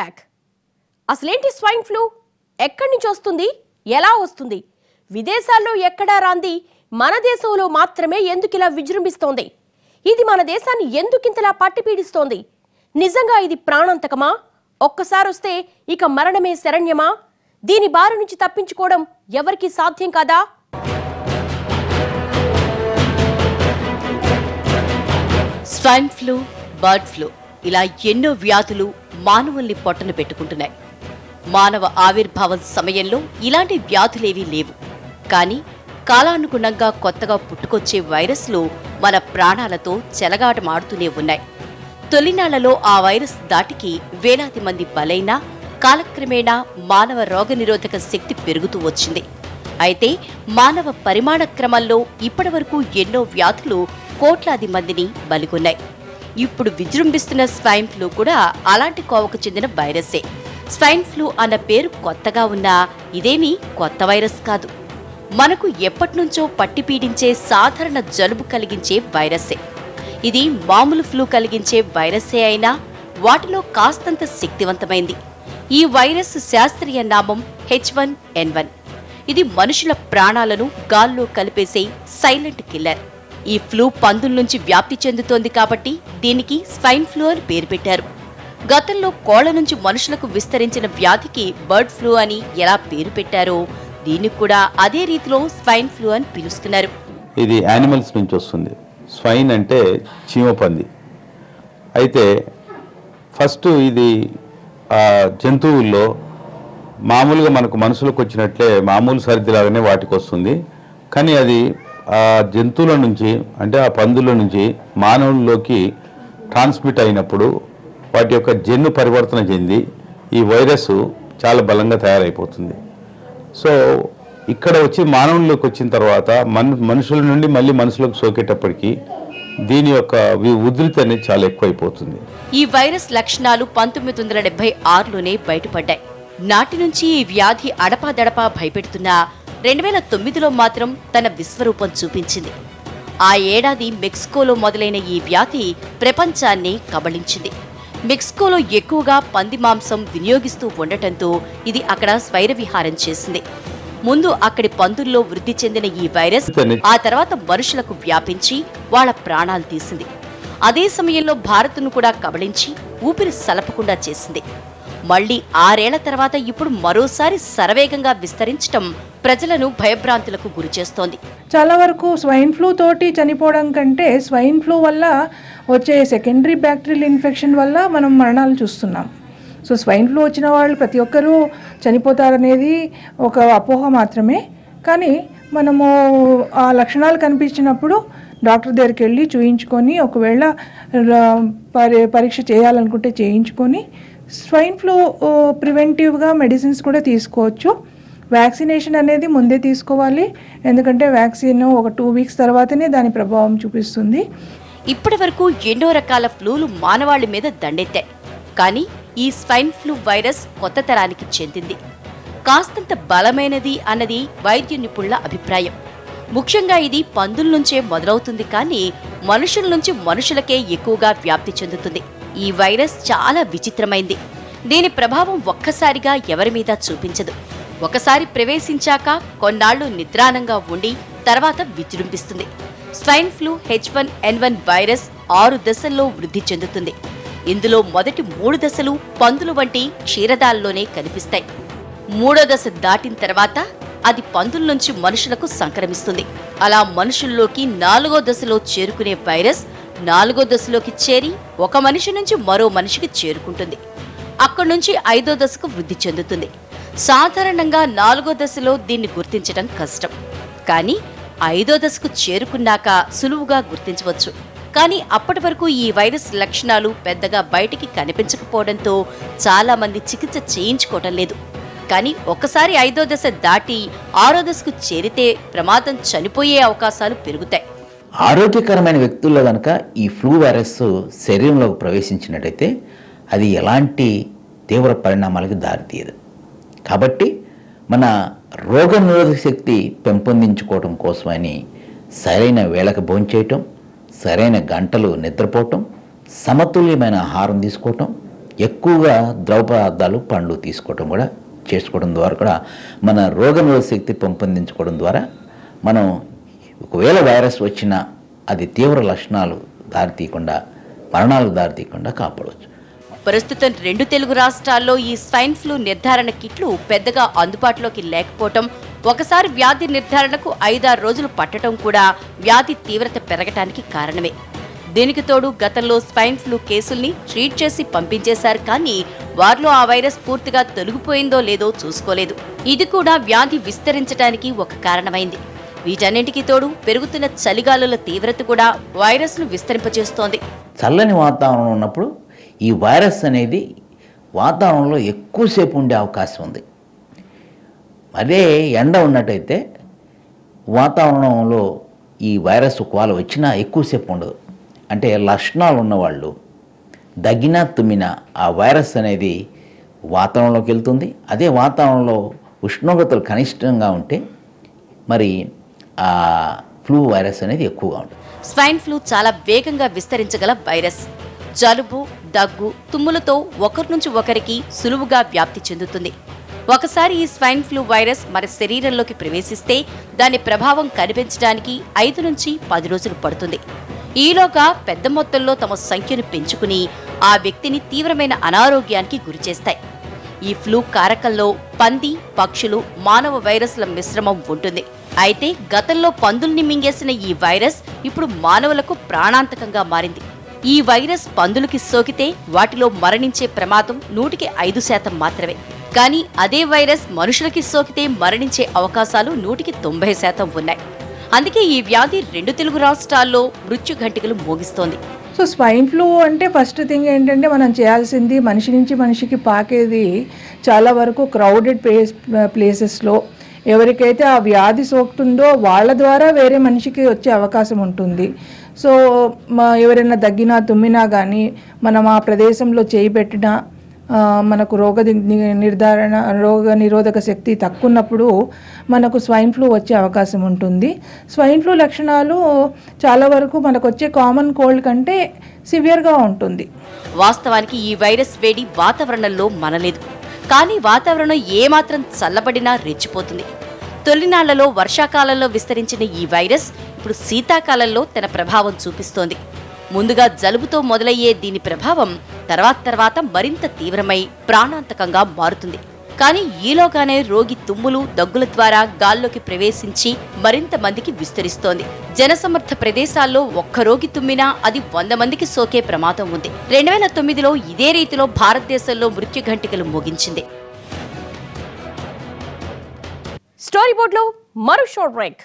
back. అసలేంటి swine flu? ఎక్కడి నుంచి వస్తుంది? ఎలా వస్తుంది? విదేశాల్లో ఎక్కడా రాంది మన దేశంలో మాత్రమే ఎందుకిలా విజృంభిస్తోంది? ఇది మన దేశాన్ని ఎందుకింతలా పట్టిపీడిస్తోంది? నిజంగా ఇది ప్రాణాంతకమా? ఒక్కసారి వస్తే ఇక మరణమే శరణ్యమా? దీని బారి నుంచి తప్పించుకోవడం ఎవరికీ సాధ్యం కాదా? స్వైన్ ఫ్లూ, బర్డ్ ఫ్లూ ఇలా ఎన్నో వ్యాధులు మానవుల్ని పొట్టన పెట్టుకుంటున్నాయి. మానవ ఆవిర్భావం సమయంలో ఇలాంటి వ్యాధులేవీ లేవు. కానీ కాలానుగుణంగా కొత్తగా పుట్టుకొచ్చే వైరస్లు మన ప్రాణాలతో చెలగాటమాడుతూనే ఉన్నాయి. తొలినాళ్లలో ఆ వైరస్ దాటికి వేలాది మంది బలైనా కాలక్రమేణా మానవ రోగనిరోధక శక్తి పెరుగుతూ వచ్చింది. అయితే మానవ పరిమాణ క్రమంలో ఇప్పటివరకు ఎన్నో వ్యాధులు కోట్లాది మందిని బలిగొన్నాయి. ఇప్పుడు విజృంభిస్తున్న స్వైన్ ఫ్లూ కూడా అలాంటి కోవకు చెందిన వైరస్సే. స్వైన్ ఫ్లూ అన్న పేరు కొత్తగా ఉన్నా ఇదేమీ కొత్త వైరస్ కాదు. మనకు ఎప్పటినుంచో పట్టిపీడించే సాధారణ జలుబు కలిగించే వైరస్సే ఇది. మామూలు ఫ్లూ కలిగించే వైరస్సే అయినా వాటిలో కాస్తంత శక్తివంతమైంది. ఈ వైరస్ శాస్త్రీయ నామం H1N1. ఇది మనుషుల ప్రాణాలను గాల్లో కలిపేసే సైలెంట్ కిల్లర్. ఈ ఫ్లూ పందుల నుంచి వ్యాప్తి చెందుతోంది కాబట్టి దీనికి స్వైన్ ఫ్లూ అని పేరు పెట్టారు. గతంలో కోళ్ల నుంచి మనుషులకు విస్తరించిన వ్యాధికి బర్డ్ ఫ్లూ అని ఎలా పేరు పెట్టారో దీనికి కూడా అదే రీతిలో స్వైన్ ఫ్లూ అని పిలుస్తున్నారు. ఇది యానిమల్స్ నుంచి వస్తుంది. స్వైన్ అంటే చీమపంది. అయితే ఫస్ట్ ఇది జంతువుల్లో మామూలుగా మనకు మనుషులకు వచ్చినట్లే మామూలు సర్దిలాగానే వాటికి వస్తుంది. కానీ అది ఆ జంతువుల నుంచి అంటే ఆ పందుల నుంచి మానవుల్లోకి ట్రాన్స్మిట్ అయినప్పుడు వాటి యొక్క జన్ను పరివర్తన చెంది ఈ వైరస్ చాలా బలంగా తయారైపోతుంది. సో ఇక్కడ వచ్చి మానవుల్లోకి వచ్చిన తర్వాత మనుషుల నుండి మళ్ళీ మనుషులకు సోకేటప్పటికీ దీని యొక్క ఉధృతి అనేది చాలా ఎక్కువైపోతుంది. ఈ వైరస్ లక్షణాలు 1976లోనే బయటపడ్డాయి. నాటి నుంచి ఈ వ్యాధి అడపాదడపా భయపెడుతున్నా 2009లో మాత్రం తన విశ్వరూపం చూపించింది. ఆ ఏడాది మెక్సికోలో మొదలైన ఈ వ్యాధి ప్రపంచాన్ని కబళించింది. మెక్సికోలో ఎక్కువగా పంది మాంసం వినియోగిస్తూ ఉండటంతో ఇది అక్కడ స్వైరవిహారం చేసింది. ముందు అక్కడి పందుల్లో వృద్ధి చెందిన ఈ వైరస్ ఆ తర్వాత మనుషులకు వ్యాపించి వాళ్ల ప్రాణాలు తీసింది. అదే సమయంలో భారత్ను కూడా కబళించి ఊపిరి సలపకుండా చేసింది. మళ్లీ 6 ఏళ్ల తర్వాత ఇప్పుడు మరోసారి శరవేగంగా విస్తరించడం ప్రజలను భయభ్రాంతులకు గురి చేస్తోంది. చాలా వరకు స్వైన్ ఫ్లూ తోటి చనిపోవడం కంటే స్వైన్ ఫ్లూ వల్ల వచ్చే సెకండరీ బ్యాక్టీరియల్ ఇన్ఫెక్షన్ వల్ల మనం మరణాలు చూస్తున్నాం. సో స్వైన్ ఫ్లూ వచ్చిన వాళ్ళు ప్రతి ఒక్కరూ చనిపోతారనేది ఒక అపోహ మాత్రమే. కానీ మనము ఆ లక్షణాలు కనిపించినప్పుడు డాక్టర్ దగ్గరికి వెళ్ళి చూయించుకొని ఒకవేళ పరీక్ష చేయాలనుకుంటే చేయించుకొని స్వైన్ ఫ్లూ ప్రివెంటివ్గా మెడిసిన్స్ కూడా తీసుకోవచ్చు. వ్యాక్సినేషన్ అనేది ముందే తీసుకోవాలి. ఎందుకంటే వ్యాక్సిన్ ఒక 2 వీక్స్ తర్వాతనే దాని ప్రభావం చూపిస్తుంది. ఇప్పటి వరకు ఎన్నో రకాల ఫ్లూలు మానవాళి మీద దండెత్తాయి. కానీ ఈ స్వైన్ ఫ్లూ వైరస్ కొత్త తరానికి చెందింది. కాస్తంత బలమైనది అన్నది వైద్య నిపుణుల అభిప్రాయం. ముఖ్యంగా ఇది పందుల నుంచే మొదలవుతుంది కానీ మనుషుల నుంచి మనుషులకే ఎక్కువగా వ్యాప్తి చెందుతుంది. ఈ వైరస్ చాలా విచిత్రమైంది. దీని ప్రభావం ఒక్కసారిగా ఎవరి మీద చూపించదు. ఒకసారి ప్రవేశించాక కొన్నాళ్లు నిద్రాణంగా ఉండి తర్వాత విజృంభిస్తుంది. స్వైన్ ఫ్లూ H1N1 వైరస్ 6 దశల్లో వృద్ధి చెందుతుంది. ఇందులో మొదటి 3 దశలు పందులు వంటి క్షీరదాల్లోనే కనిపిస్తాయి. 3వ దశ దాటిన తర్వాత అది పందుల నుంచి మనుషులకు సంక్రమిస్తుంది. అలా మనుషుల్లోకి 4వ దశలో చేరుకునే వైరస్ 4వ దశలోకి చేరి ఒక మనిషి నుంచి మరో మనిషికి చేరుకుంటుంది. అక్కడి నుంచి 5వ దశకు వృద్ధి చెందుతుంది. సాధారణంగా 4వ దశలో దీన్ని గుర్తించడం కష్టం. కానీ 5వ దశకు చేరుకున్నాక సులువుగా గుర్తించవచ్చు. కానీ అప్పటి వరకు ఈ వైరస్ లక్షణాలు పెద్దగా బయటికి కనిపించకపోవడంతో చాలామంది చికిత్స చేయించుకోవటం లేదు. కానీ ఒకసారి 5వ దశ దాటి 6వ దశకు చేరితే ప్రమాదం చనిపోయే అవకాశాలు పెరుగుతాయి. ఆరోగ్యకరమైన వ్యక్తుల్లో కనుక ఈ ఫ్లూ వైరస్ శరీరంలోకి ప్రవేశించినట్టయితే అది ఎలాంటి తీవ్ర పరిణామాలకు దారితీయదు. కాబట్టి మన రోగ నిరోధక శక్తి పెంపొందించుకోవడం కోసమని సరైన వేళకు భోంచేయటం, సరైన గంటలు నిద్రపోవటం, సమతుల్యమైన ఆహారం తీసుకోవటం, ఎక్కువగా ద్రవ పదార్థాలు పండ్లు తీసుకోవడం కూడా చేసుకోవడం ద్వారా కూడా మన రోగనిరోధక శక్తి పెంపొందించుకోవడం ద్వారా మనం ఒకవేళ వైరస్ వచ్చినా అది తీవ్ర లక్షణాలు దారితీయకుండా మరణాలు దారితీయకుండా కాపాడవచ్చు. ప్రస్తుతం 2 తెలుగు రాష్ట్రాల్లో ఈ స్వైన్ ఫ్లూ నిర్ధారణ కిట్లు పెద్దగా అందుబాటులోకి లేకపోవటం, ఒకసారి వ్యాధి నిర్ధారణకు 5-6 రోజులు పట్టడం కూడా వ్యాధి తీవ్రత పెరగటానికి కారణమే. దీనికి తోడు గతంలో స్వైన్ ఫ్లూ కేసుల్ని ట్రీట్ చేసి పంపించేశారు, కానీ వారిలో ఆ వైరస్ పూర్తిగా తొలగిపోయిందో లేదో చూసుకోలేదు. ఇది కూడా వ్యాధి విస్తరించడానికి ఒక కారణమైంది. వీటన్నింటికి తోడు పెరుగుతున్న చలిగాలుల తీవ్రత కూడా వైరస్ను విస్తరింపచేస్తోంది. చల్లని వాతావరణం ఉన్నప్పుడు ఈ వైరస్ అనేది వాతావరణంలో ఎక్కువసేపు ఉండే అవకాశం ఉంది. అదే ఎండ ఉన్నట్టయితే వాతావరణంలో ఈ వైరస్ ఒకవేళ వచ్చినా ఎక్కువసేపు ఉండదు. అంటే లక్షణాలు ఉన్నవాళ్ళు దగ్గినా తుమ్మినా ఆ వైరస్ అనేది వాతావరణంలోకి వెళ్తుంది. అదే వాతావరణంలో ఉష్ణోగ్రతలు కనిష్టంగా ఉంటే మరి ఆ ఫ్లూ వైరస్ అనేది ఎక్కువగా ఉంటుంది. స్వైన్ ఫ్లూ చాలా వేగంగా విస్తరించగల వైరస్. జలుబు, దగ్గు, తుమ్ములతో ఒకరి నుంచి ఒకరికి సులువుగా వ్యాప్తి చెందుతుంది. ఒకసారి ఈ స్వైన్ ఫ్లూ వైరస్ మన శరీరంలోకి ప్రవేశిస్తే దాని ప్రభావం కనిపించడానికి 5-10 రోజులు పడుతుంది. ఈలోగా పెద్ద మొత్తంలో తమ సంఖ్యను పెంచుకుని ఆ వ్యక్తిని తీవ్రమైన అనారోగ్యానికి గురిచేస్తాయి. ఈ ఫ్లూ కారకంలో పంది, పక్షులు, మానవ వైరస్ల మిశ్రమం ఉంటుంది. అయితే గతంలో పందుల్ని మింగేసిన ఈ వైరస్ ఇప్పుడు మానవులకు ప్రాణాంతకంగా మారింది. ఈ వైరస్ పందులకి సోకితే వాటిలో మరణించే ప్రమాదం 100కి 5% మాత్రమే. కానీ అదే వైరస్ మనుషులకి సోకితే మరణించే అవకాశాలు 100కి 90% ఉన్నాయి. అందుకే ఈ వ్యాధి 2 తెలుగు రాష్ట్రాల్లో మృత్యు ఘంటికలు మోగిస్తోంది. సో స్వైన్ ఫ్లూ అంటే ఫస్ట్ థింగ్ ఏంటంటే మనం చేయాల్సింది మనిషి నుంచి మనిషికి పాకేది చాలా వరకు క్రౌడెడ్ ప్లేసెస్లో ఎవరికైతే ఆ వ్యాధి సోకుతుందో వాళ్ళ ద్వారా వేరే మనిషికి వచ్చే అవకాశం ఉంటుంది. సో ఎవరైనా దగ్గినా తుమ్మినా కానీ మనం ఆ ప్రదేశంలో చేయి పెట్టినా మనకు రోగనిరోధక శక్తి తక్కువ ఉన్నప్పుడు మనకు స్వైన్ ఫ్లూ వచ్చే అవకాశం ఉంటుంది. స్వైన్ ఫ్లూ లక్షణాలు చాలా వరకు మనకు వచ్చే కామన్ కోల్డ్ కంటే సివియర్గా ఉంటుంది. వాస్తవానికి ఈ వైరస్ వేడి వాతావరణంలో మనలేదు, కానీ వాతావరణం ఏమాత్రం చల్లబడినా రెచ్చిపోతుంది. తొలినాళ్లలో వర్షాకాలంలో విస్తరించిన ఈ వైరస్ ఇప్పుడు శీతాకాలంలో తన ప్రభావం చూపిస్తోంది. ముందుగా జలుబుతో మొదలయ్యే దీని ప్రభావం తర్వాత మరింత తీవ్రమై ప్రాణాంతకంగా మారుతుంది. కానీ ఈలోగానే రోగి తుమ్ములు, దగ్గుల ద్వారా గాల్లోకి ప్రవేశించి మరింత మందికి విస్తరిస్తోంది. జనసమర్థ ప్రదేశాల్లో ఒక్క రోగి తుమ్మినా అది 100 మందికి సోకే ప్రమాదం ఉంది. 2009లో ఇదే రీతిలో భారతదేశంలో మృత్యు ఘంటికలు మోగించింది. స్టోరీ బోర్డ్లో మరో షార్ట్ బ్రేక్.